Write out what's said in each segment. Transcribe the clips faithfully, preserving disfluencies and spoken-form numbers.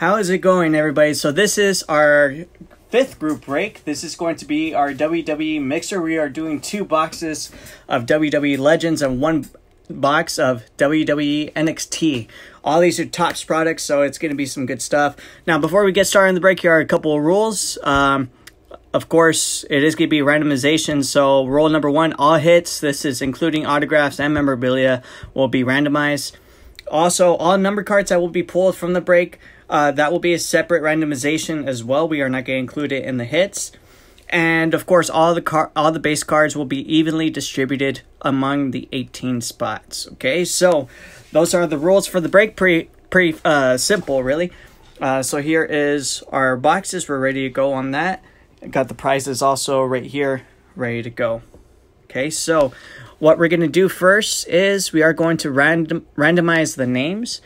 How is it going, everybody? So this is our fifth group break. This is going to be our W W E mixer. We are doing two boxes of W W E Legends and one box of W W E N X T. All these are Topps products, so it's going to be some good stuff. Now, before we get started in the break, here are a couple of rules. Um, of course, it is going to be randomization. So rule number one, all hits, this is including autographs and memorabilia, will be randomized. Also, all number cards that will be pulled from the break, Uh, that will be a separate randomization as well. We are not going to include it in the hits. And, of course, all the car all the base cards will be evenly distributed among the eighteen spots. Okay, so those are the rules for the break. Pretty, pretty uh, simple, really. Uh, so here is our boxes. We're ready to go on that. Got the prizes also right here, ready to go. Okay, so what we're going to do first is we are going to random randomize the names.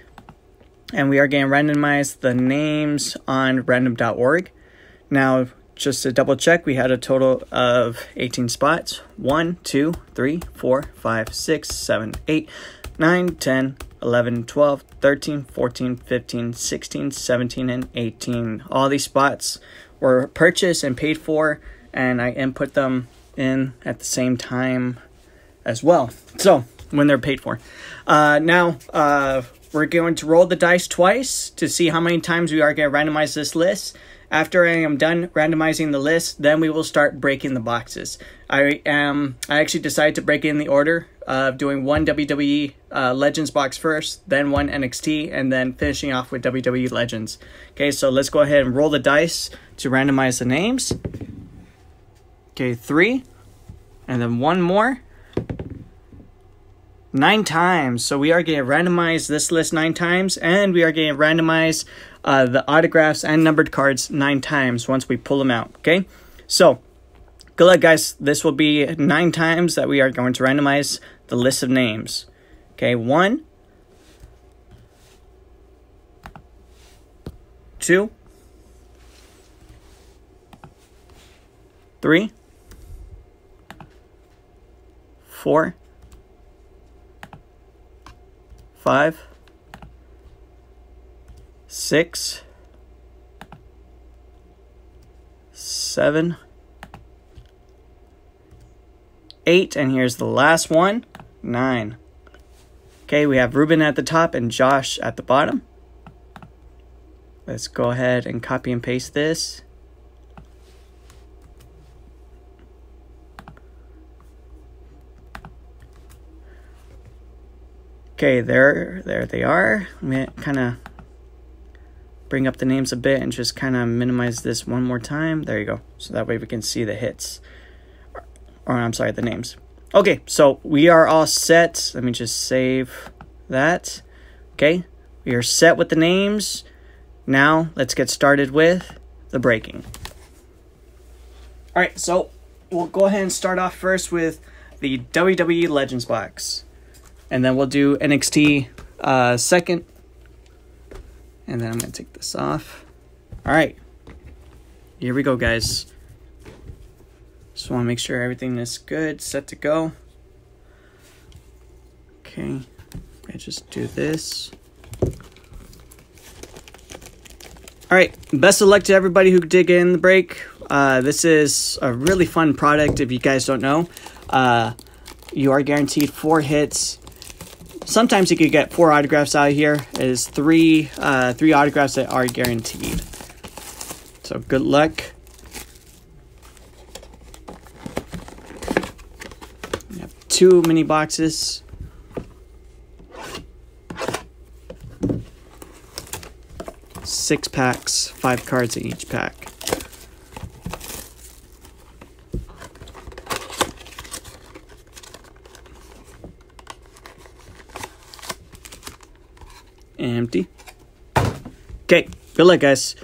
And we are going to randomize the names on random dot org. Now, just to double check, we had a total of eighteen spots. one, two, three, four, five, six, seven, eight, nine, ten, eleven, twelve, thirteen, fourteen, fifteen, sixteen, seventeen, and eighteen. All these spots were purchased and paid for, and I input them in at the same time as well. So, when they're paid for. Uh, now, uh... We're going to roll the dice twice to see how many times we are going to randomize this list. After I am done randomizing the list, then we will start breaking the boxes. I am. I actually decided to break it in the order of doing one W W E uh, Legends box first, then one N X T, and then finishing off with W W E Legends. Okay, so let's go ahead and roll the dice to randomize the names. Okay, three, and then one more. Nine times. So we are going to randomize this list nine times, and we are going to randomize uh, the autographs and numbered cards nine times once we pull them out. Okay, so good luck, guys. This will be nine times that we are going to randomize the list of names. Okay, one, two, three, four, Five, six, seven, eight, and here's the last one, nine. Okay, we have Ruben at the top and Josh at the bottom. Let's go ahead and copy and paste this. Okay, there, there they are. I'm going to kind of bring up the names a bit and just kind of minimize this one more time. There you go. So that way we can see the hits. Or, I'm sorry, the names. Okay, so we are all set. Let me just save that. Okay, we are set with the names. Now, let's get started with the breaking. All right, so we'll go ahead and start off first with the W W E Legends box. And then we'll do N X T uh, second. And then I'm going to take this off. All right. Here we go, guys. Just want to make sure everything is good, set to go. Okay. I just do this. All right. Best of luck to everybody who did get in the break. Uh, this is a really fun product, if you guys don't know. Uh, you are guaranteed four hits. Sometimes you could get four autographs out of here. It is three, uh, three autographs that are guaranteed. So good luck. We have two mini boxes. Six packs, five cards in each pack. Empty. Okay, good luck, guys.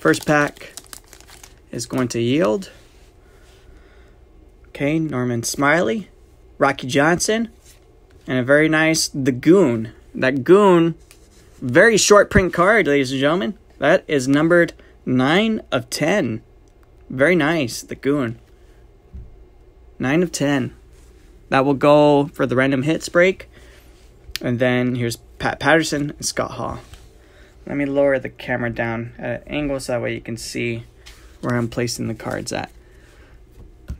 First pack is going to yield. Okay, Norman Smiley, Rocky Johnson, and a very nice The Goon. That Goon, very short print card, ladies and gentlemen. That is numbered nine of ten. Very nice, The Goon. nine of ten. That will go for the random hits break. And then here's Pat Patterson and Scott Hall. Let me lower the camera down at an angle so that way you can see where I'm placing the cards at.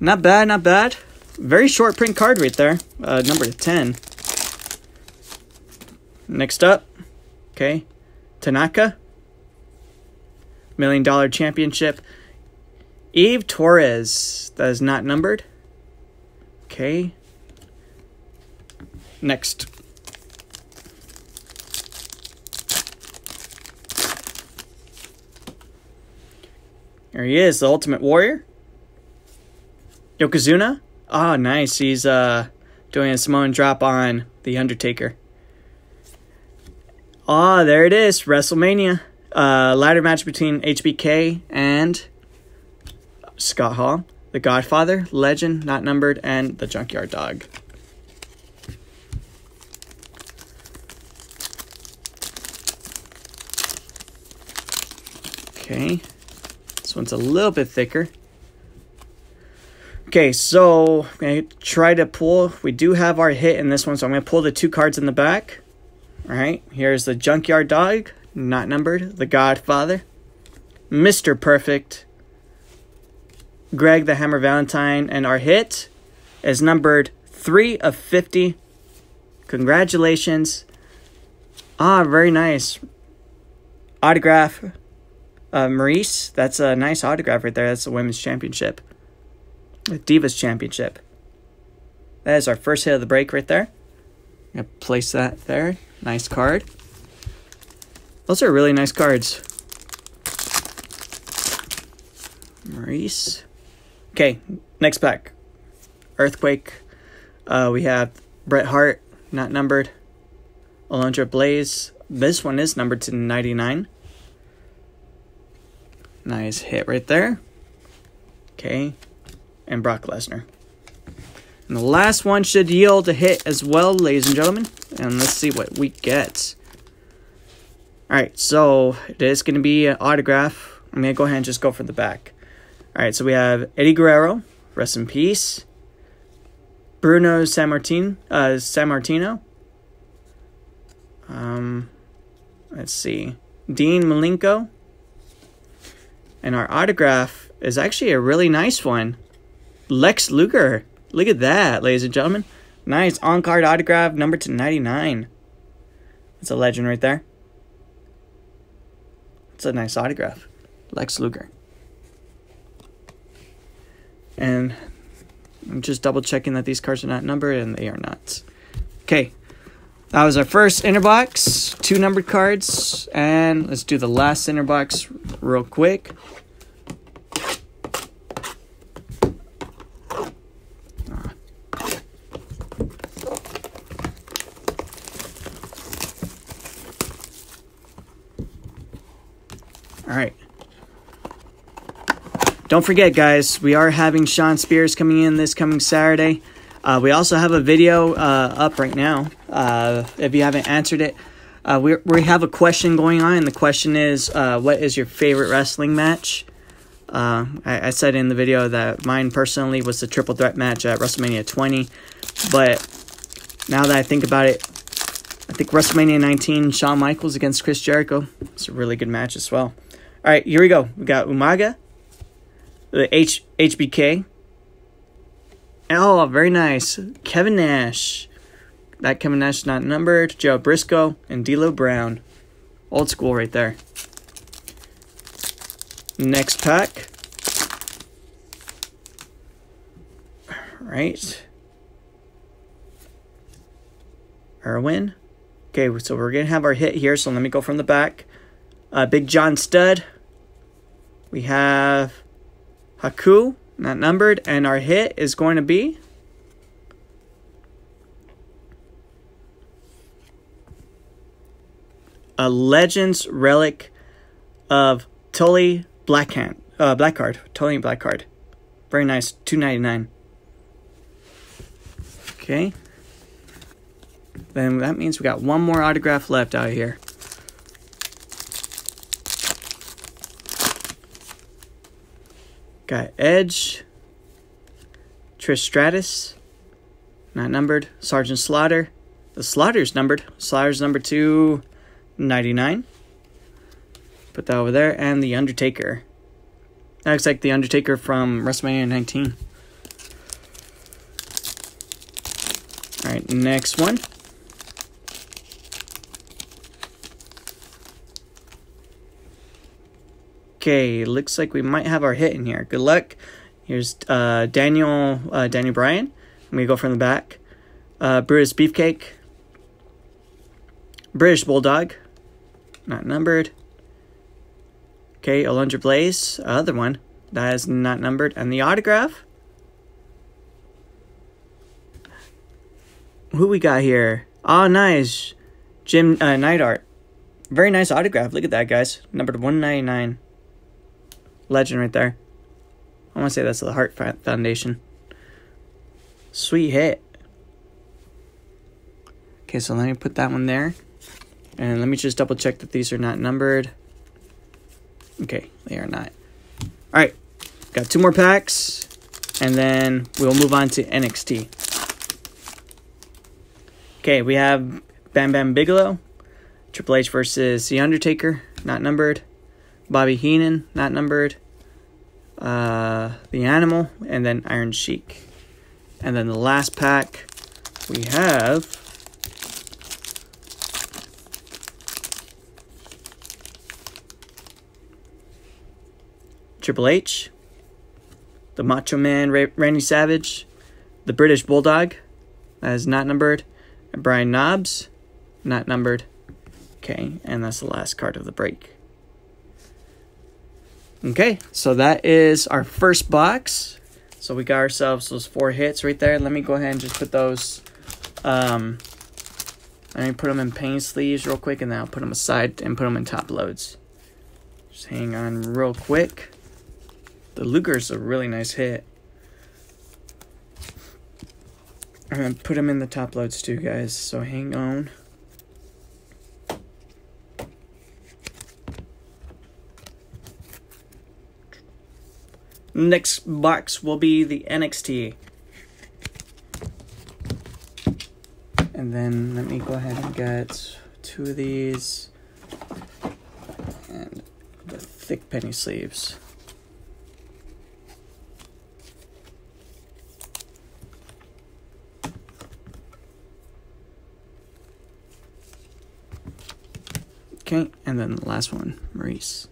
Not bad, not bad. Very short print card right there. Uh, number ten. Next up, okay, Tanaka. Million Dollar Championship. Eve Torres. That is not numbered. Okay. Next. There he is, the Ultimate Warrior. Yokozuna. Ah, oh, nice. He's uh doing a Samoan drop on The Undertaker. Ah, oh, there it is, WrestleMania. Uh, ladder match between H B K and Scott Hall. The Godfather, Legend, not numbered, and the Junkyard Dog. Okay. This one's a little bit thicker. Okay, so I'm going to try to pull. We do have our hit in this one, so I'm going to pull the two cards in the back. All right, here's the Junkyard Dog, not numbered. The Godfather, Mister Perfect, Greg the Hammer Valentine, and our hit is numbered three of fifty. Congratulations. Ah, very nice. Autograph, uh, Maurice. That's a nice autograph right there. That's the Women's Championship. The Divas Championship. That is our first hit of the break right there. I'm going to place that there. Nice card. Those are really nice cards. Maurice. Okay, next pack. Earthquake. Uh, we have Bret Hart, not numbered. Alundra Blayze. This one is numbered to ninety-nine. Nice hit right there. Okay. And Brock Lesnar. And the last one should yield a hit as well, ladies and gentlemen. And let's see what we get. Alright, so it is going to be an autograph. I'm going to go ahead and just go for the back. Alright, so we have Eddie Guerrero, rest in peace. Bruno Sammartino. Uh, Sammartino. Um, let's see. Dean Malenko. And our autograph is actually a really nice one. Lex Luger. Look at that, ladies and gentlemen. Nice on-card autograph, number to ninety-nine. That's a legend right there. It's a nice autograph. Lex Luger. And I'm just double checking that these cards are not numbered, and they are not. Okay. That was our first inner box. Two numbered cards. And let's do the last inner box real quick. Alright. Don't forget, guys, we are having Sean Spears coming in this coming Saturday. Uh, we also have a video uh, up right now. Uh, if you haven't answered it, uh, we we have a question going on, and the question is, uh, what is your favorite wrestling match? Uh, I, I said in the video that mine personally was the triple threat match at WrestleMania twenty, but now that I think about it, I think WrestleMania nineteen, Shawn Michaels against Chris Jericho. It's a really good match as well. All right, here we go. We got Umaga. The H HBK. Oh, very nice. Kevin Nash. That Kevin Nash is not numbered. Joe Briscoe and D'Lo Brown. Old school right there. Next pack. All right. Irwin. Okay, so we're going to have our hit here, so let me go from the back. Uh, Big John Studd. We have Haku, not numbered, and our hit is going to be a Legends relic of Tully Blackhand, uh, Blackheart, Tully Blackheart. Very nice, two ninety-nine. Okay, then that means we got one more autograph left out of here. Got Edge, Trish Stratus, Not numbered. Sergeant Slaughter. The Slaughter's numbered. Slaughter's number two ninety-nine. Put that over there. And The Undertaker. That looks like The Undertaker from WrestleMania nineteen. Alright, next one. Okay, looks like we might have our hit in here. Good luck. Here's uh, Daniel uh, Daniel Bryan. I'm going to go from the back. Uh, Brutus Beefcake. British Bulldog. Not numbered. Okay, Alundra Blayze. Other one. That is not numbered. And the autograph. Who we got here? Oh, nice. Jim uh, Neidhart. Very nice autograph. Look at that, guys. Numbered one ninety-nine. Legend right there. I want to say that's the Hart Foundation. Sweet hit. Okay, so let me put that one there. And let me just double check that these are not numbered. Okay, they are not. Alright, got two more packs. And then we'll move on to N X T. Okay, we have Bam Bam Bigelow. Triple H versus The Undertaker. Not numbered. Bobby Heenan, not numbered. Uh, the Animal, and then Iron Sheik. And then the last pack we have Triple H, the Macho Man Ra Randy Savage, the British Bulldog, that is not numbered, and Brian Knobbs, not numbered. Okay, and that's the last card of the break. Okay, so that is our first box. So we got ourselves those four hits right there. Let me go ahead and just put those. Um, let me put them in paint sleeves real quick, and then I'll put them aside and put them in top loads. Just hang on real quick. The Luger's a really nice hit. I'm gonna put them in the top loads too, guys. So hang on. Next box will be the N X T. And then let me go ahead and get two of these. And the thick penny sleeves. Okay, and then the last one, Maurice.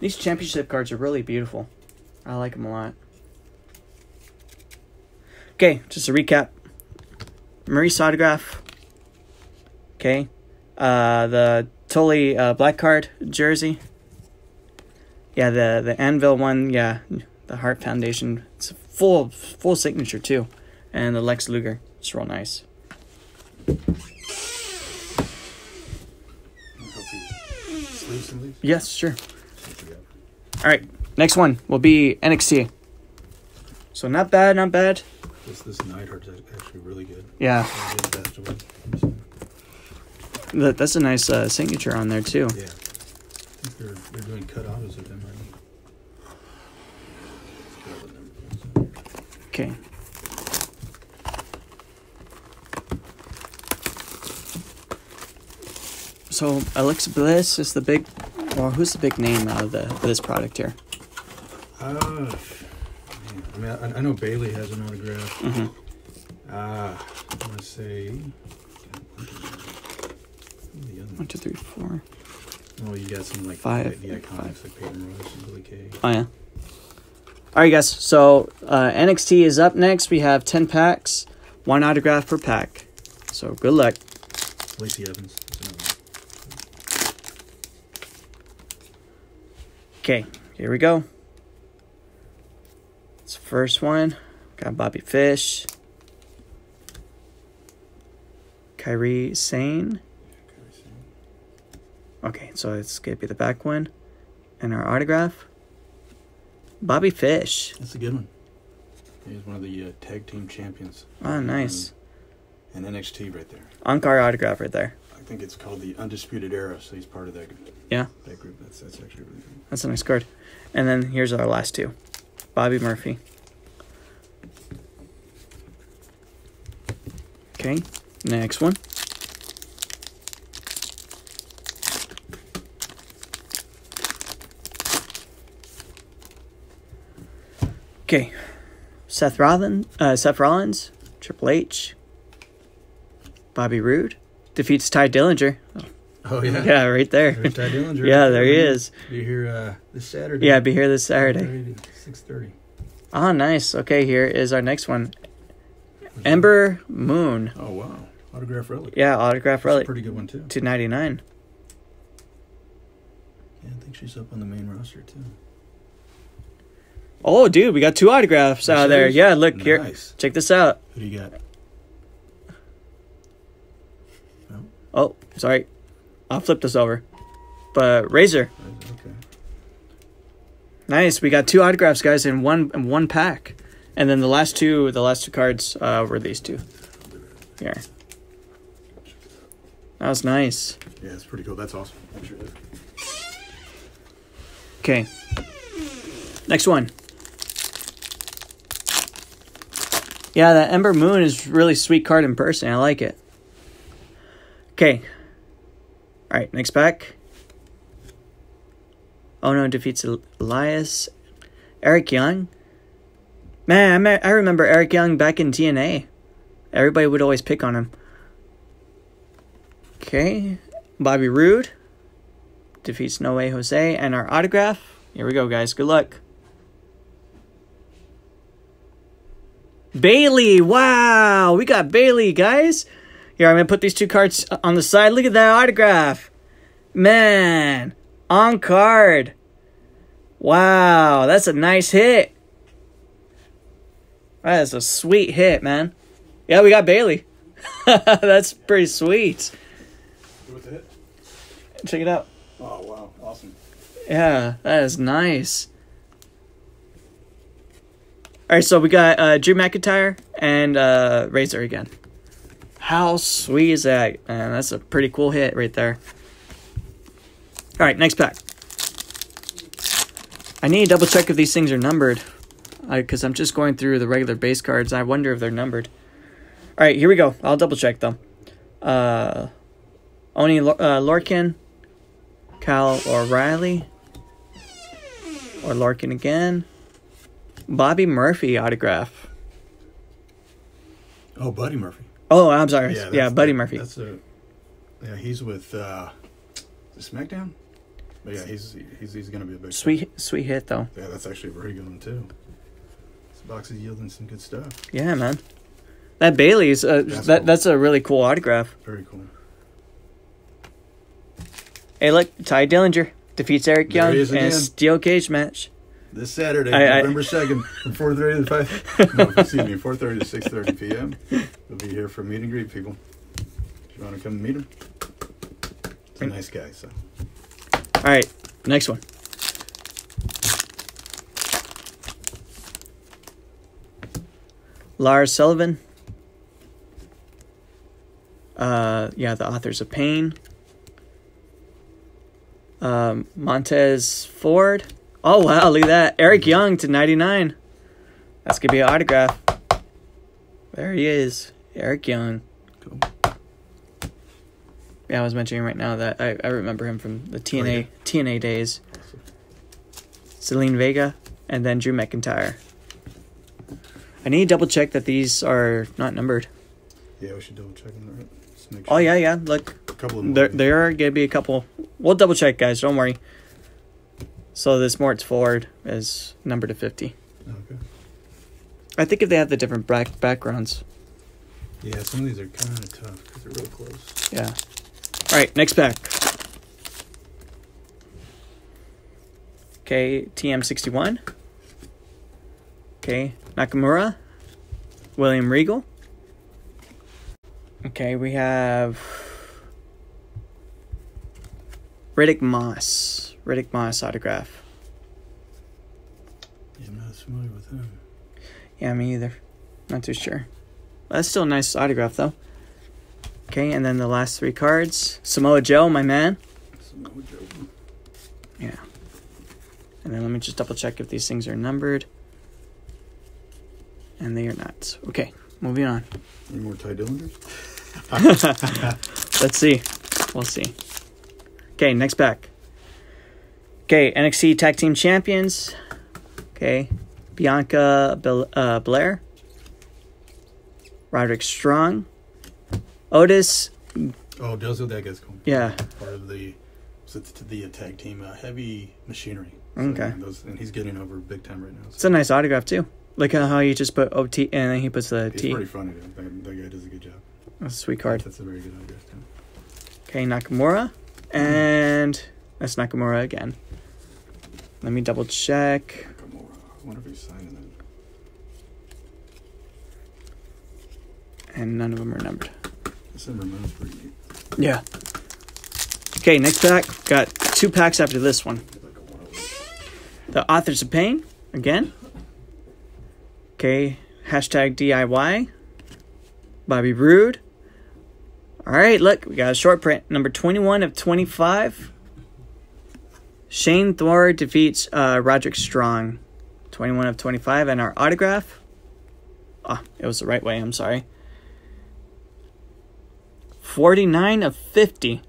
These championship cards are really beautiful. I like them a lot. Okay, just to recap. Maurice autograph. Okay. Uh, the Tully uh, black card jersey. Yeah, the, the Anvil one. Yeah, the Hart Foundation. It's a full, full signature too. And the Lex Luger. It's real nice. Yes, sure. Alright, next one will be N X T. So not bad, not bad. This, this Neidhart's actually really good. Yeah. That, that's a nice uh, signature on there, too. Yeah. I think they're, they're doing cut-offs of them right now. Okay. So, Alexa Bliss is the big... Well, who's the big name out of the this product here? Uh, man, I mean, I, I know Bayley has an autograph. Mm-hmm. Uh, I want to say... One, two, three, four. Oh, you got some, like, five, the, the iconics, five. Like Peyton Royce and Billy Kay. Oh, yeah. All right, guys. So, uh, N X T is up next. We have ten packs, one autograph per pack. So, good luck. Lacey Evans. Okay, here we go. It's the first one. Got Bobby Fish. Kairi Sane. Okay, so it's going to be the back one. And our autograph. Bobby Fish. That's a good one. He's one of the uh, tag team champions. Oh, nice. And N X T right there. Ankar autograph right there. I think it's called the Undisputed Era, so he's part of that group. Yeah. That group. That's, that's actually really good. That's a nice card. And then here's our last two. Bobby Murphy. Okay, next one. Okay, Seth Rollins, uh, Seth Rollins, Triple H, Bobby Roode defeats Tye Dillinger. Oh, oh yeah, yeah, right there. There's Tye Dillinger. Yeah, there he is. Be here uh, this Saturday. Yeah, be here this Saturday. Six thirty. Ah, nice. Okay, here is our next one. Ember Moon. Oh wow, autograph relic. Yeah, autograph relic. That's a pretty good one too. Two ninety nine. Yeah, I think she's up on the main roster too. Oh, dude, we got two autographs that out of there. Yeah, look nice. Here. Check this out. Who do you got? No. Oh, sorry. I'll flip this over. But Razor. Okay. Nice. We got two autographs, guys, in one in one pack. And then the last two, the last two cards uh, were these two. Here. That was nice. Yeah, it's pretty cool. That's awesome. I'm sure. Okay. Next one. Yeah, that Ember Moon is really sweet card in person. I like it. Okay. All right, next pack. Oh no, defeats Elias. Eric Young. Man, I, I remember Eric Young back in T N A. Everybody would always pick on him. Okay. Bobby Roode defeats No Way Jose. And our autograph. Here we go, guys. Good luck. Bayley, wow, we got Bayley, guys. Here, I'm gonna put these two cards on the side. Look at that autograph, man, on card. Wow, that's a nice hit. That is a sweet hit, man. Yeah, we got Bayley. That's pretty sweet. What's the hit? Check it out. Oh wow, awesome. Yeah, that is nice. All right, so we got uh, Drew McIntyre and uh, Razor again. How sweet is that? Man, that's a pretty cool hit right there. All right, next pack. I need to double check if these things are numbered because I'm just going through the regular base cards. I wonder if they're numbered. All right, here we go. I'll double check them. Uh, Oney uh, Lorcan, Kyle O'Reilly, or Lorcan again. Bobby Murphy autograph. Oh, Buddy Murphy. Oh, I'm sorry. Yeah, yeah Buddy the, Murphy. That's a, yeah, he's with uh, SmackDown. But yeah, he's he's he's gonna be a big sweet fan. Sweet hit though. Yeah, that's actually a pretty good one too. This box is yielding some good stuff. Yeah, man. That Bayley's uh, that's that cool. That's a really cool autograph. Very cool. Hey, look, Tye Dillinger defeats Eric Young in a steel cage match. This Saturday, I, I, November second, from four thirty to five. No, excuse me, four thirty to six thirty p m We'll be here for meet and greet, people. If you want to come meet him, he's a nice guy. So, all right, next one. Lars Sullivan. Uh, yeah, the Authors of Pain. Um, Montez Ford. Oh, wow, look at that. Eric Young to ninety-nine. That's going to be an autograph. There he is, Eric Young. Cool. Yeah, I was mentioning right now that I, I remember him from the T N A, oh, yeah. T N A days. Awesome. Celine Vega and then Drew McIntyre. I need to double-check that these are not numbered. Yeah, we should double-check them. Right? Just make sure. Oh, yeah, yeah, look. A couple of them. There, there are going to be a couple. We'll double-check, guys. Don't worry. So this Moritz Ford is numbered to fifty. Okay. I think if they have the different back backgrounds. Yeah, some of these are kind of tough because they're real close. Yeah. All right, next pack. Okay, T M sixty-one. Okay, Nakamura. William Regal. Okay, we have Riddick Moss. Riddick Moss autograph. Yeah, I'm not familiar with him. Yeah, me either. Not too sure. That's still a nice autograph, though. Okay, and then the last three cards. Samoa Joe, my man. Samoa Joe. Yeah. And then let me just double check if these things are numbered. and they are not. Okay, moving on. Any more Tye Dillinger? Let's see. We'll see. Okay, next pack. Okay, N X T Tag Team Champions. Okay, Bianca Bel- uh, Blair. Roderick Strong. Otis. Oh, Delzo, that guy's cool. Yeah. Part of the, so the tag team, uh, Heavy Machinery. So, okay. And, those, and he's getting over big time right now. So. It's a nice autograph, too. Like how he just put O T and then he puts the he's T. He's pretty funny, dude. That, that guy does a good job. That's a sweet card. That's a very good autograph, too. Okay, Nakamura. And that's Nakamura again. Let me double check. Nakamura. I wonder if he's signing them. And none of them are numbered. This Ember Moon's pretty neat. Yeah. Okay, next pack. Got two packs after this one. The Authors of Pain, again. Okay, hashtag D I Y. Bobby Roode. All right, look, we got a short print. Number twenty-one of twenty-five. Shane Thor defeats uh, Roderick Strong. twenty-one of twenty-five. And our autograph. Ah, oh, it was the right way. I'm sorry. forty-nine of fifty.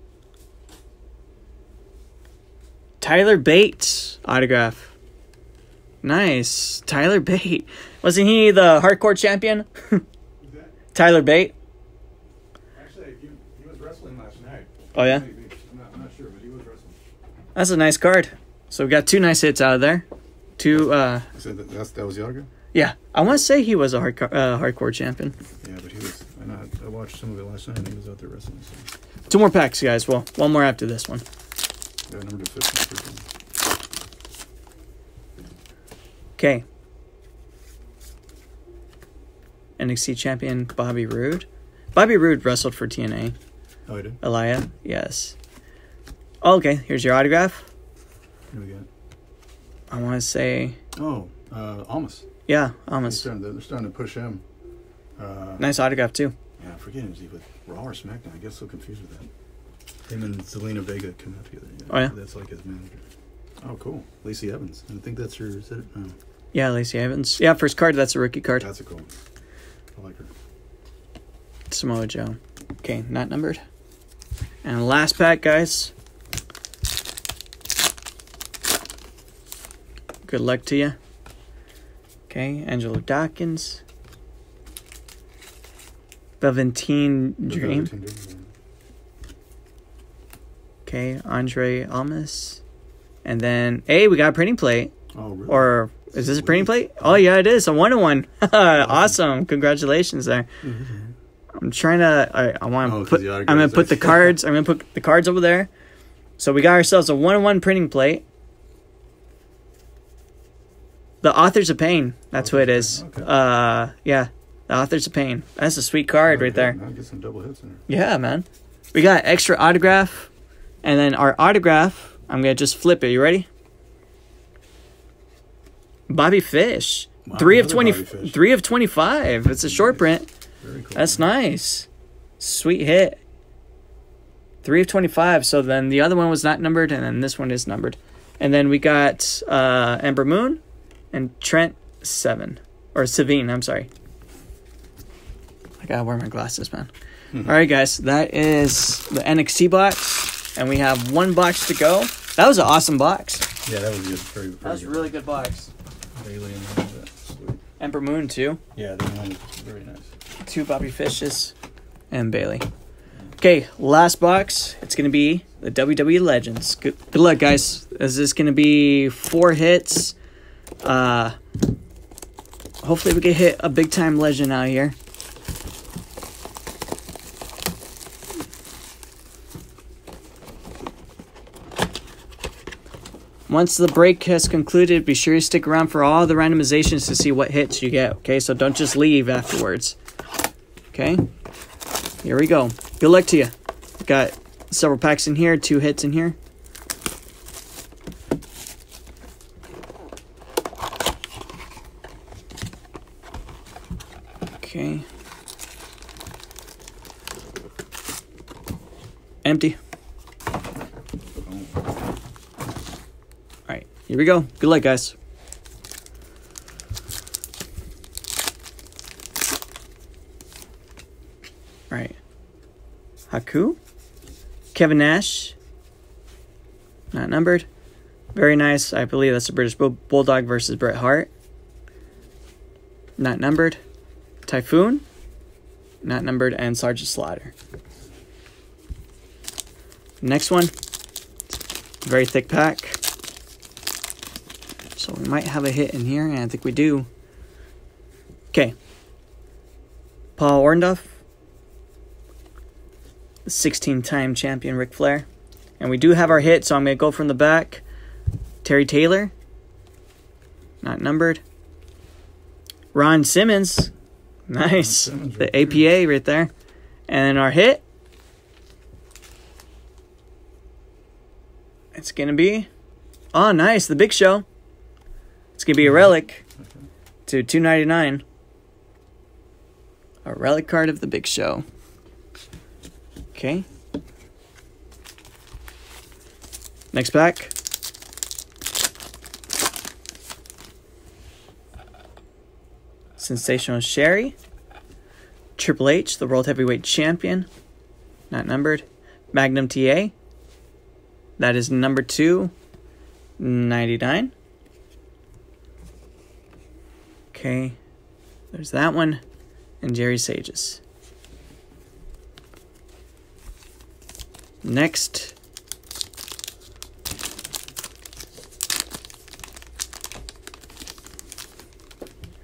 Tyler Bate autograph. Nice. Tyler Bate. Wasn't he the hardcore champion? Tyler Bate. Actually, he, he was wrestling last night. Oh, yeah? I'm not, I'm not sure, but he was wrestling. That's a nice card. So we got two nice hits out of there. Two. Uh, so that, that's, that was Yaga? Yeah. I want to say he was a hard, uh, hardcore champion. Yeah, but he was. I, know, I watched some of it last night and he was out there wrestling. So. Two more packs, guys. Well, one more after this one. Yeah, number fifteen. Okay. N X T champion Bobby Roode. Bobby Roode wrestled for T N A. Oh, he did? Elia, yes. Oh, okay, here's your autograph. What do we got? I want to say... Oh, uh, Almas. Yeah, Almas. They're starting to, they're starting to push him. Uh, nice autograph, too. Yeah, I forget him. Is he with Raw or SmackDown? I get so confused with that. Him and Zelina Vega come out together. Yeah. Oh, yeah? That's like his manager. Oh, cool. Lacey Evans. I think that's her... Is that it? No. Yeah, Lacey Evans. Yeah, first card, that's a rookie card. That's a cool one. I like her. Samoa Joe. Okay, not numbered. And last pack, guys. Good luck to you. Okay, Angelo Dawkins. Velveteen Dream. Velveteen Dream. Okay, Andre Almas. And then, hey, we got a printing plate. Oh, really? Or is this a printing plate? Oh, yeah, it is. A one-on-one. Awesome. Congratulations there. Mm-hmm. I'm trying to... I, I want to oh, put... I'm going to put the cards... I'm going to put the cards over there. So we got ourselves a one-on-one printing plate. The Authors of Pain. That's who it is. Okay. Uh, yeah. The Authors of Pain. That's a sweet card okay, right there. I'll get some double hits in there. Yeah, man. We got extra autograph. And then our autograph... I'm going to just flip it. You ready? Bobby Fish. Wow, three of twenty, Bobby Fish. three of twenty-five. It's a short nice. Print. Very cool. That's nice. Sweet hit. three of twenty-five. So then the other one was not numbered, and then this one is numbered. And then we got uh, Ember Moon and Trent Seven. Or Savine, I'm sorry. I got to wear my glasses, man. Mm-hmm. All right, guys. That is the N X T box, and we have one box to go. That was an awesome box. Yeah, that was good. Very, very that was good. A really good box. Bayley and all that. Sweet. Ember Moon, too. Yeah, that one was very nice. Two Bobby Fishes and Bayley. Okay, last box. It's going to be the W W E Legends. Good, good luck, guys. Is this going to be four hits? Uh, hopefully we can hit a big-time legend out here. Once the break has concluded, be sure you stick around for all the randomizations to see what hits you get, okay? So don't just leave afterwards, okay? Here we go. Good luck to you. Got several packs in here, two hits in here. Okay. Empty. Here we go. Good luck, guys. Right. Haku. Kevin Nash. Not numbered. Very nice. I believe that's the British Bulldog versus Bret Hart. Not numbered. Typhoon. Not numbered. And Sergeant Slaughter. Next one. Very thick pack. So we might have a hit in here, and I think we do. Okay. Paul Orndorff. sixteen-time champion Ric Flair. And we do have our hit, so I'm going to go from the back. Terry Taylor. Not numbered. Ron Simmons. Nice. Ron Simmons, the right A P A there. Right there. And then our hit. It's going to be... Oh, nice. The Big Show. It's going to be a relic to two ninety-nine. A relic card of the Big Show. Okay. Next pack. Sensational Sherry. Triple H, the World Heavyweight Champion. Not numbered. Magnum T A. That is number two ninety-nine. Okay. There's that one. And Jerry Sages. Next.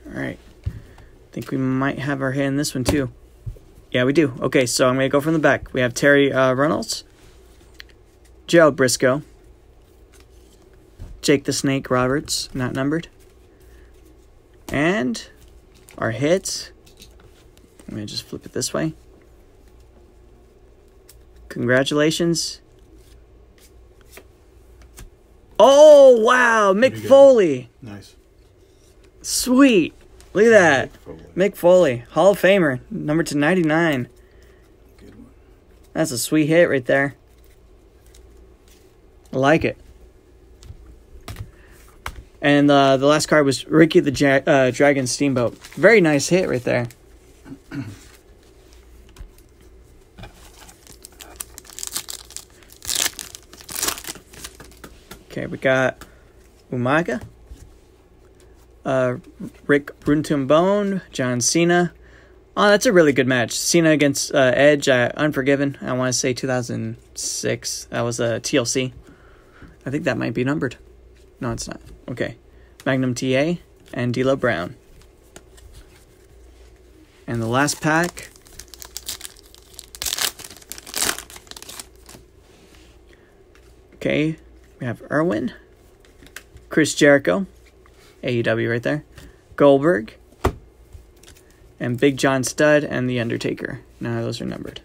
Alright. I think we might have our hit in this one too. Yeah, we do. Okay, so I'm going to go from the back. We have Terry uh, Reynolds. Gerald Briscoe. Jake the Snake Roberts, not numbered. And our hits. I'm going to just flip it this way. Congratulations. Oh, wow. Mick Foley. Nice. Sweet. Look at that. Mick Foley. Mick Foley. Hall of Famer. Number two ninety-nine. Good one. That's a sweet hit right there. I like it. And uh, the last card was Ricky the ja uh, Dragon Steamboat. Very nice hit right there. Okay, we got Umaga, uh, Rick Bruntumbone, John Cena. Oh, that's a really good match. Cena against uh, Edge at Unforgiven. I want to say two thousand six. That was a uh, T L C. I think that might be numbered. No, it's not. Okay. Magnum T A and D'Lo Brown. And the last pack. Okay. We have Irwin. Chris Jericho. A E W right there. Goldberg. And Big John Studd and The Undertaker. Now those are numbered.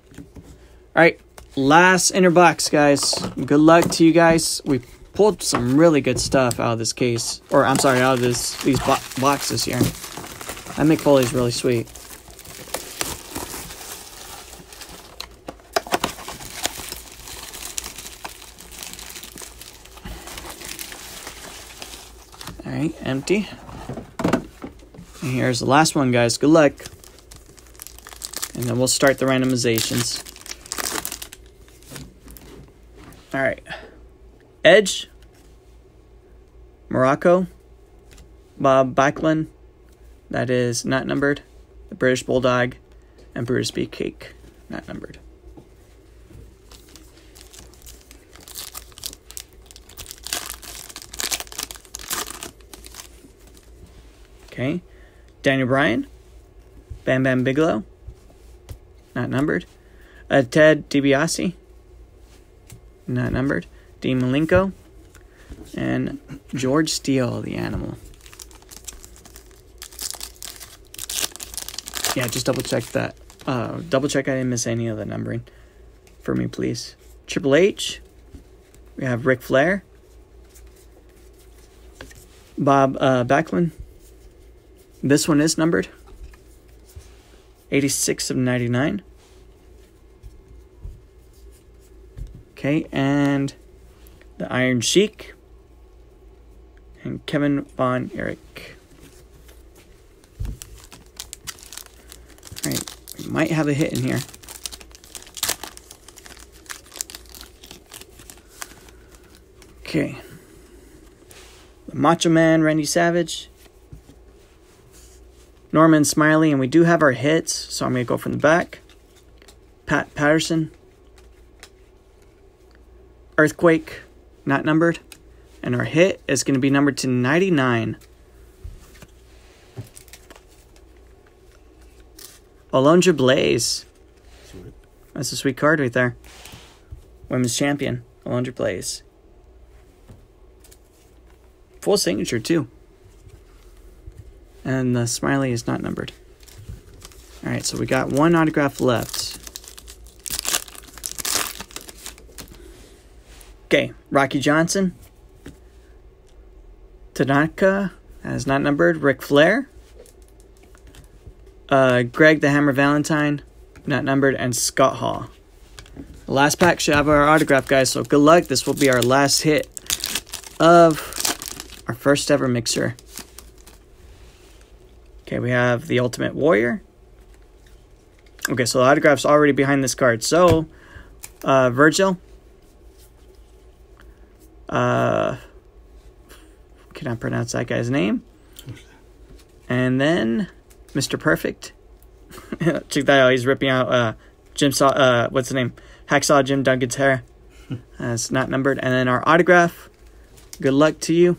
Alright. Last inner box, guys. Good luck to you guys. We pulled some really good stuff out of this case, or I'm sorry, out of this these bo boxes here. That Mick Foley's really sweet. All right, empty. And here's the last one, guys. Good luck. And then we'll start the randomizations. All right. Edge, Morocco, Bob Backlund, that is not numbered, the British Bulldog, and Brutus B. Cake, not numbered. Okay, Daniel Bryan, Bam Bam Bigelow, not numbered, uh, Ted DiBiase, not numbered. Dean Malenko, and George Steele, the Animal. Yeah, just double check that. Uh, double check I didn't miss any of the numbering for me, please. Triple H. We have Ric Flair. Bob uh, Backlund. This one is numbered. eighty-six of ninety-nine. Okay, and... The Iron Sheik, and Kevin Von Erich. All right, we might have a hit in here. Okay. The Macho Man, Randy Savage, Norman Smiley, and we do have our hits, so I'm going to go from the back. Pat Patterson, Earthquake, not numbered, and our hit is going to be numbered to ninety-nine. Alundra Blayze. That's a sweet card right there. Women's champion, Alundra Blayze. Full signature, too. And the smiley is not numbered. All right, so we got one autograph left. Okay, Rocky Johnson. Tanaka, that is not numbered. Ric Flair. Uh, Greg the Hammer Valentine, not numbered. And Scott Hall. The last pack should have our autograph, guys, so good luck. This will be our last hit of our first ever mixer. Okay, we have the Ultimate Warrior. Okay, so the autograph's already behind this card. So, uh, Virgil. Uh, cannot pronounce that guy's name. And then, Mister Perfect. Check that out. He's ripping out, uh, Jim Saw, uh, what's the name? Hacksaw Jim Duncan's hair. Uh, it's not numbered. And then our autograph. Good luck to you.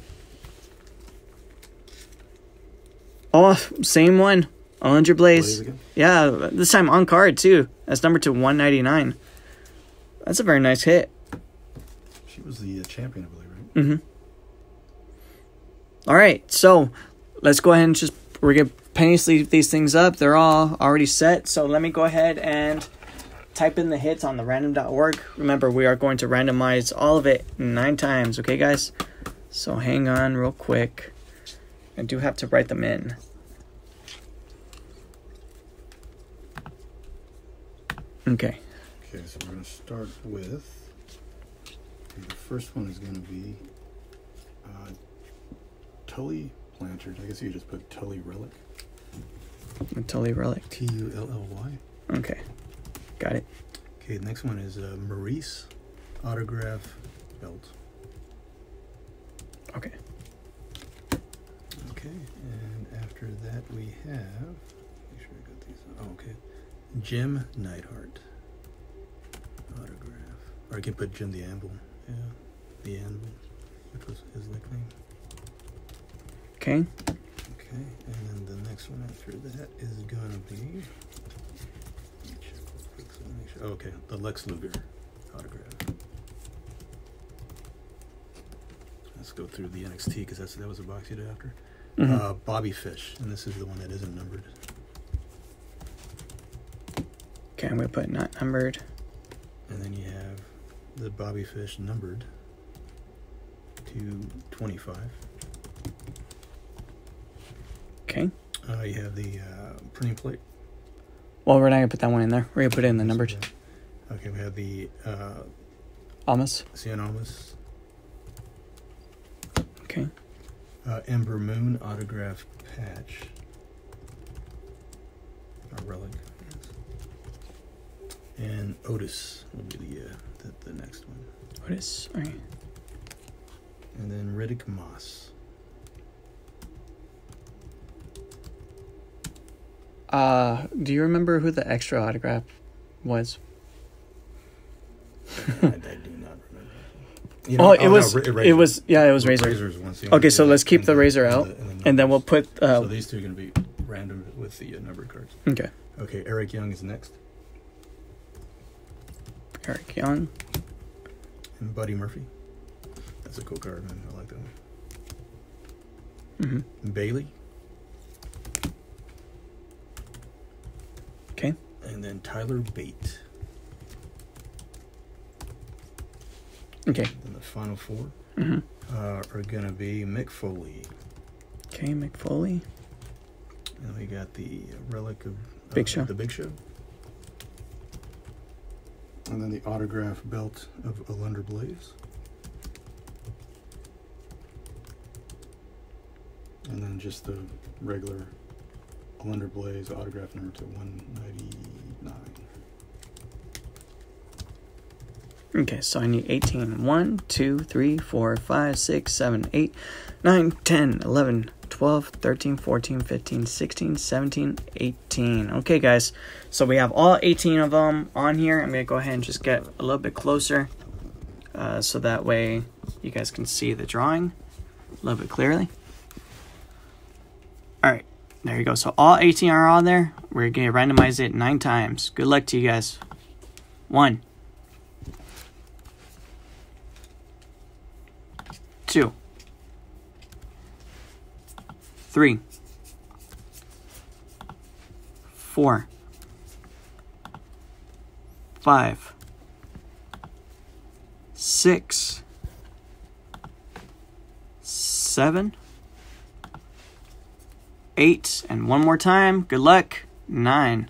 Oh, same one. Alundra Blayze. Yeah, this time on card, too. That's numbered to one ninety-nine. That's a very nice hit. She was the uh, champion, I believe, right? Mm-hmm. All right, so let's go ahead and just... We're going to penny sleeve these things up. They're all already set, so let me go ahead and type in the hits on the random dot org. Remember, we are going to randomize all of it nine times, okay, guys? So hang on real quick. I do have to write them in. Okay. Okay, so we're going to start with... The first one is going to be uh, Tully Blanchard. I guess you just put Tully Relic. A Tully Relic. T U L L Y. Okay. Got it. Okay, the next one is uh, Maurice Autograph Belt. Okay. Okay, and after that we have, make sure I got these, oh, okay, Jim Neidhart autograph, or I can put Jim the Anvil, yeah, the Anvil, which was his nickname. Okay. Okay, and then the next one after that is gonna be, oh, okay, the Lex Luger autograph. Let's go through the N X T, because that's that was the box you did after. Mm-hmm. Uh, Bobby Fish, and this is the one that isn't numbered. Okay, I'm going to put not numbered. And then you have the Bobby Fish numbered to twenty-five. Okay. Uh, you have the uh, printing plate. Well, we're not going to put that one in there. We're going to put it in the numbered. Okay, we have the... Uh, Almas. Cian Almas. Okay. Uh, Ember Moon autograph patch. Or relic. And Otis will be the, uh, the, the next one. Otis, alright. And then Riddick Moss. Uh, do you remember who the extra autograph was? I, I do not remember. You know, oh, it oh, was, no, it was, yeah, it was Razor. Razor's once okay, so let's keep the, the Razor out, and, the, and, the and then we'll put... Uh, so these two are going to be random with the uh, numbered cards. Okay. Okay, Eric Young is next. Eric Young. And Buddy Murphy. That's a cool card, man. I like that one. Mm-hmm. And Bayley. Okay. And then Tyler Bate. Okay. And the final four mm-hmm. uh, are going to be Mick Foley. Okay, Mick Foley. And we got the relic of uh, Big Show. The Big Show. And then the autograph belt of Alundra Blayze. And then just the regular Alundra Blayze autograph number to one ninety-nine. Okay, so I need eighteen. one, two, three, four, five, six, seven, eight, nine, ten, eleven, twelve, thirteen, fourteen, fifteen, sixteen, seventeen, eighteen. Okay, guys, so we have all eighteen of them on here. I'm going to go ahead and just get a little bit closer uh, so that way you guys can see the drawing a little bit clearly. All right, there you go. So all eighteen are on there. We're going to randomize it nine times. Good luck to you guys. One. Two, three, four, five, six, seven, eight, and one more time. Good luck. Nine.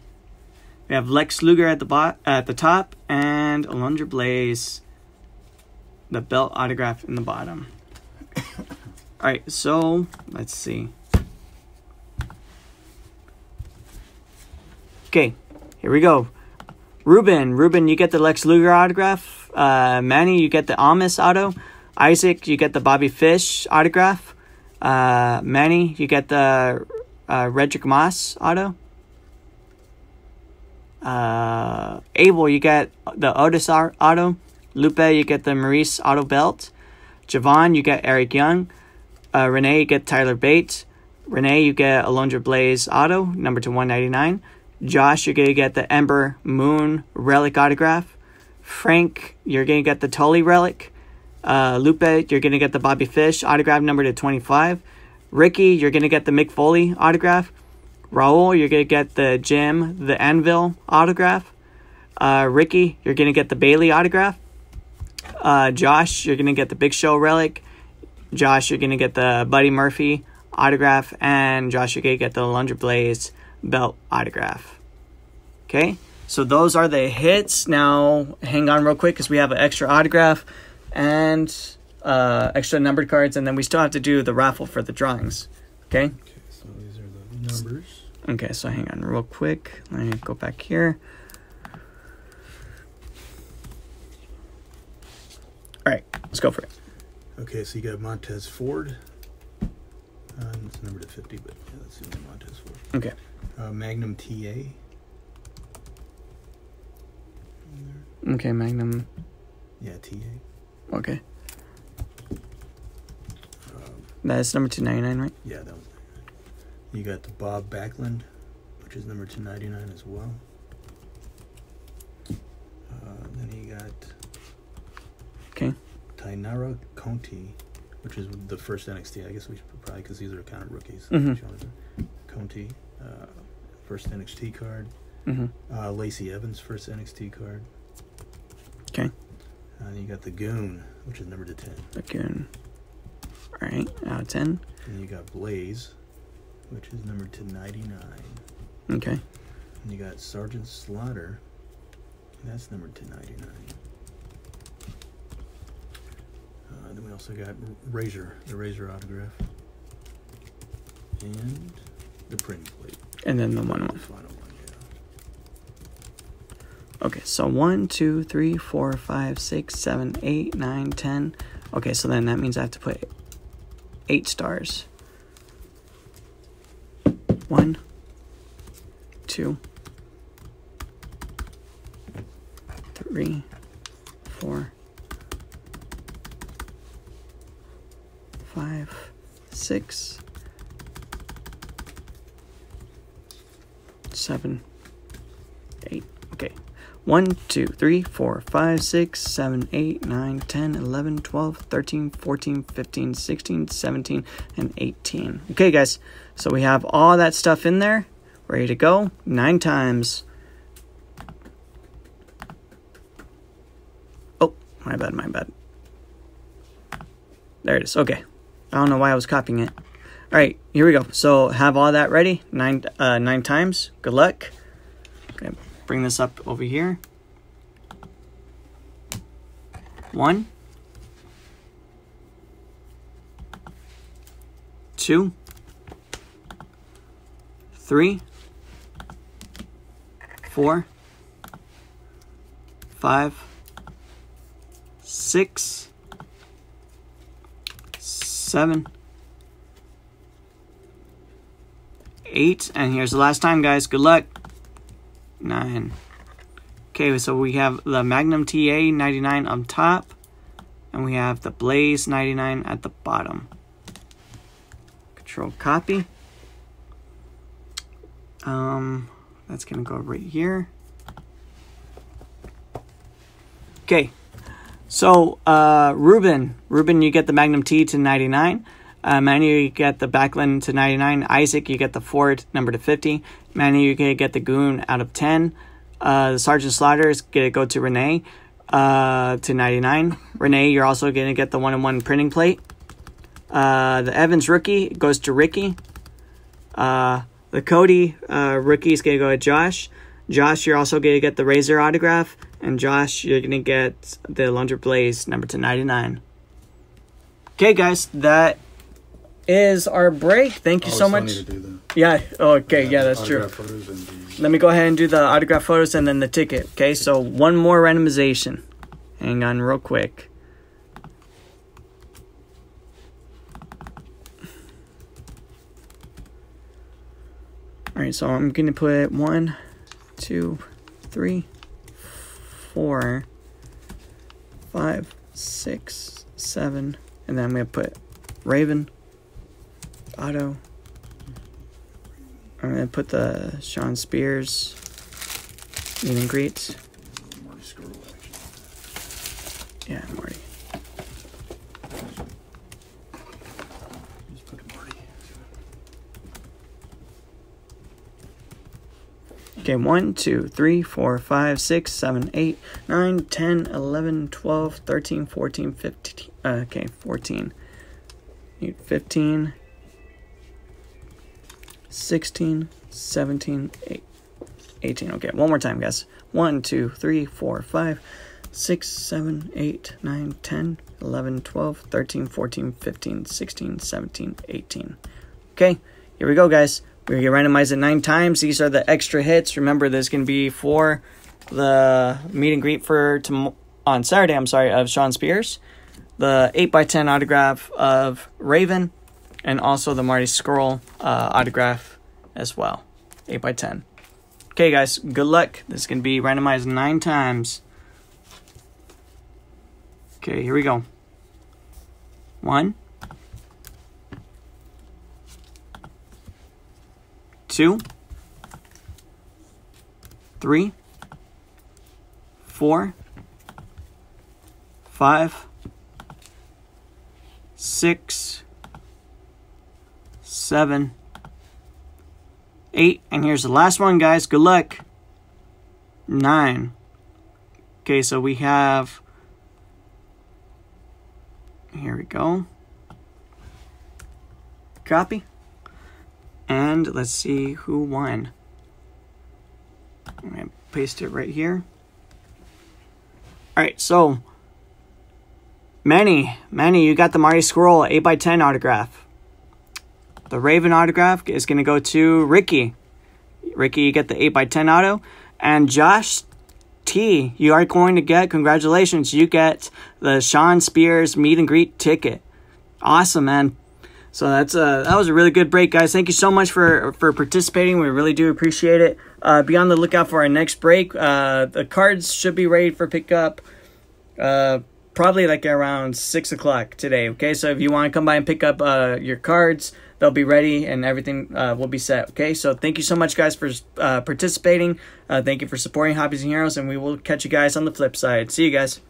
We have Lex Luger at the bot at the top, and Alundra Blayze, the belt autograph, in the bottom. All right, so let's see. Okay, here we go. Ruben, Ruben, you get the Lex Luger autograph. Uh, Manny, you get the Amos auto. Isaac, you get the Bobby Fish autograph. Uh, Manny, you get the uh, Redrick Moss auto. Uh, Abel, you get the Otis auto. Lupe, you get the Maurice auto belt. Javon, you get Eric Young. Uh, Renee, you get Tyler Bates. Renee, you get Alundra Blayze auto, number to one ninety-nine. Josh, you're going to get the Ember Moon relic autograph. Frank, you're going to get the Tully relic. Uh, Lupe, you're going to get the Bobby Fish autograph, number to twenty-five. Ricky, you're going to get the Mick Foley autograph. Raul, you're going to get the Jim, the Anvil autograph. Uh, Ricky, you're going to get the Bayley autograph. Uh, Josh, you're going to get the Big Show relic. Josh, you're going to get the Buddy Murphy autograph. And Josh, you're going to get the Alundra Blayze belt autograph. Okay, so those are the hits. Now, hang on real quick because we have an extra autograph and uh, extra numbered cards. And then we still have to do the raffle for the drawings. Okay? Okay, so these are the numbers. Okay, so hang on real quick. Let me go back here. All right, let's go for it. Okay, so you got Montez Ford. Um, it's numbered at fifty, but yeah, that's the only Montez Ford. Okay. Uh, Magnum T A. Okay, Magnum. Yeah, T A. Okay. Um, that's number two ninety-nine, right? Yeah, that was ninety-nine. You got the Bob Backlund, which is number two ninety-nine as well. Uh, then you got... Okay. Tainara Conti, which is the first N X T, I guess we should probably, because these are kind of rookies. Mm-hmm. Conti, uh, first N X T card. Mm-hmm. uh, Lacey Evans, first N X T card. Okay. And you got the Goon, which is numbered to ten. The Goon. All right, out of ten. And you got Blayze, which is numbered to ninety-nine. Okay. And you got Sergeant Slaughter, that's numbered to ninety-nine. And then we also got Razor, the Razor autograph, and the print plate. And then the one, one. The final one, yeah. Okay, so one, two, three, four, five, six, seven, eight, nine, ten. Okay, so then that means I have to put eight stars. One, two, three, four. Five, six, seven, eight. Okay. One, two, three, four, five, six, seven, eight, nine, ten, eleven, twelve, thirteen, fourteen, fifteen, sixteen, seventeen, and eighteen. Okay, guys. So we have all that stuff in there. Ready to go. Nine times. Oh, my bad, my bad. There it is. Okay. I don't know why I was copying it. All right, here we go. So have all that ready, nine uh, nine times. Good luck. Okay, bring this up over here. One, two, three, four, five, six, seven, eight, and here's the last time, guys. Good luck. Nine. Okay, so we have the Magnum T A ninety-nine on top, and we have the Blayze ninety-nine at the bottom. Control copy. Um, that's gonna go right here. Okay, so uh, Ruben, Ruben, you get the Magnum T to ninety-nine. Uh, Manu, you get the Backlund to ninety-nine. Isaac, you get the Ford number to fifty. Manu, you get the Goon out of ten. Uh, the Sergeant Slaughter is going to go to Renee uh, to ninety-nine. Renee, you're also going to get the one-on-one printing plate. Uh, the Evans rookie goes to Ricky. Uh, the Cody uh, rookie is going to go to Josh. Josh, you're also going to get the Razor autograph. And Josh, you're going to get the Alundra Blayze number to ninety-nine. Okay, guys, that is our break. Thank you oh, so much. Need to do that. Yeah. Okay. Yeah, yeah, that's true. The... Let me go ahead and do the autograph photos and then the ticket. Okay. So one more randomization. Hang on, real quick. All right. So I'm gonna put one, two, three, four, five, six, seven, and then I'm gonna put Raven. Auto. I'm gonna put the Sean Spears meet and greet. Yeah, Marty. Just put Marty. Okay, one, two, three, four, five, six, seven, eight, nine, ten, eleven, twelve, thirteen, fourteen, fifteen. Uh, okay, fourteen. Need fifteen. sixteen, seventeen, eighteen. Okay, one more time, guys. one, two, three, four, five, six, seven, eight, nine, ten, eleven, twelve, thirteen, fourteen, fifteen, sixteen, seventeen, eighteen. Okay, here we go, guys. We're going to randomize it nine times. These are the extra hits. Remember, this can be for the meet and greet for tom- on Saturday, I'm sorry, of Sean Spears, the eight by ten autograph of Raven, and also the Marty Scurll uh, autograph as well. eight by ten. Okay, guys. Good luck. This is going to be randomized nine times. Okay, here we go. One. Two. Three. Four. Five. Six. Seven, eight, and here's the last one, guys. Good luck. Nine. Okay, so we have, here we go. Copy. And let's see who won. I'm gonna paste it right here. All right, so Manny, Manny, you got the Marty Scurll eight by ten autograph. The Raven autograph is going to go to Ricky. Ricky, you get the eight by ten auto. And Josh T, you are going to get, congratulations, you get the Sean Spears meet and greet ticket. Awesome, man. So that's a, that was a really good break, guys. Thank you so much for, for participating. We really do appreciate it. Uh, be on the lookout for our next break. Uh, the cards should be ready for pickup uh, probably like around six o'clock today. Okay, so if you want to come by and pick up uh, your cards, they'll be ready and everything uh, will be set. Okay, so thank you so much, guys, for uh, participating. Uh, thank you for supporting Hobbies and Heroes, and we will catch you guys on the flip side. See you guys.